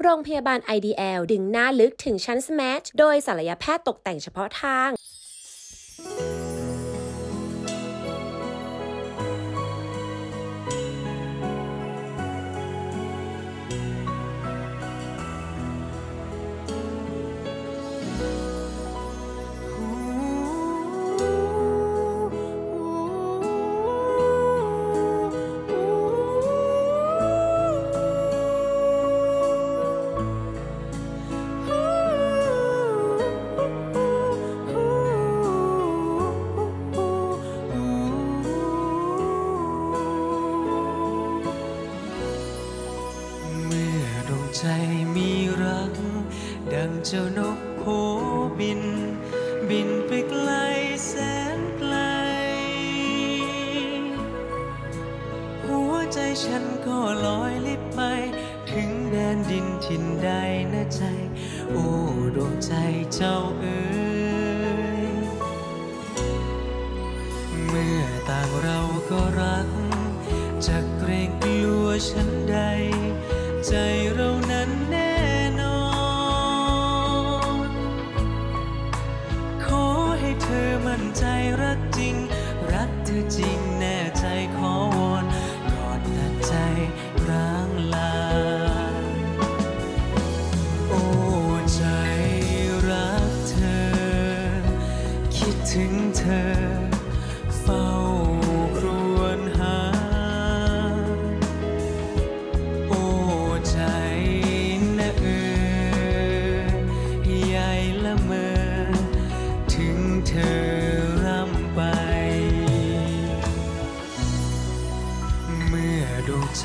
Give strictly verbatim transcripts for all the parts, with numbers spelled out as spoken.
โรงพยาบาล ไอ ดี แอล ดึงหน้าลึกถึงชั้น สแมช โดยศัลยแพทย์ตกแต่งเฉพาะทางใจมีรักดังเจ้านกโผบินบินไปไกลแสนไกลหัวใจฉันก็ลอยลิบไปถึงแดนดินถิ่นใดนะใจโอ้ดวงใจเจ้าเอ๋ยเมื่อต่างเราก็รักจะเกรงกลัวฉันใดใจเรานั้นแน่นอนขอให้เธอมั่นใจรักจริงรักเธอจริงแน่ใจขอวอนกอดตัดใจร้างลาโอ้ใจรักเธอคิดถึงเธอเฝ้าครวญหา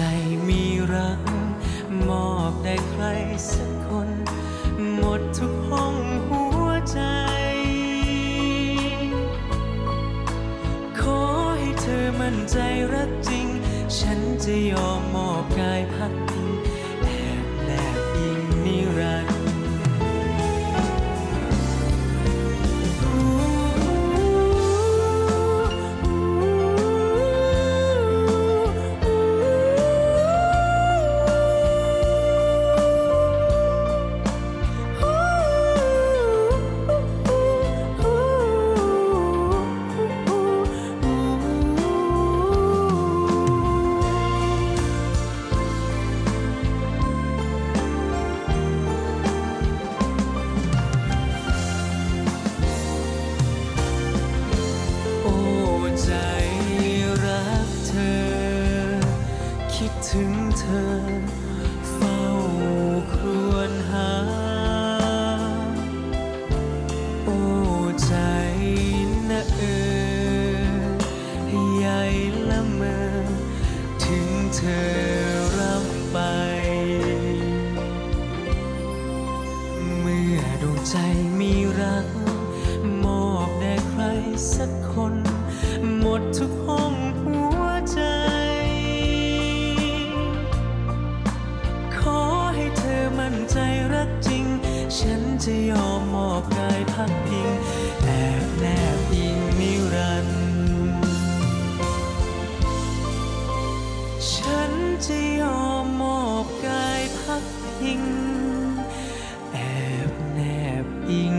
ใจมีรักมอบได้ใครสักคนหมดทุกห้องหัวใจขอให้เธอมั่นใจรักจริงฉันจะยอมมอบกายพักพิงแอบแนบอิงนิรันดร์ใจรักเธอคิดถึงเธอเฝ้าครวญหาโอ้ใจนะเอ๋ยใหญ่ละเมอถึงเธอร่ำไปเมื่อดวงใจมีรักมอบแด่ใครสักคนหมดทุกห้องหัวใจขอให้เธอมั่นใจรักจริงฉันจะยอมมอบกายพักพิงแอบแนบอิงนิรันดร์ฉันจะยอมมอบกายพักพิงแอบแนบอิง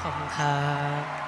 ขอบคุณครับ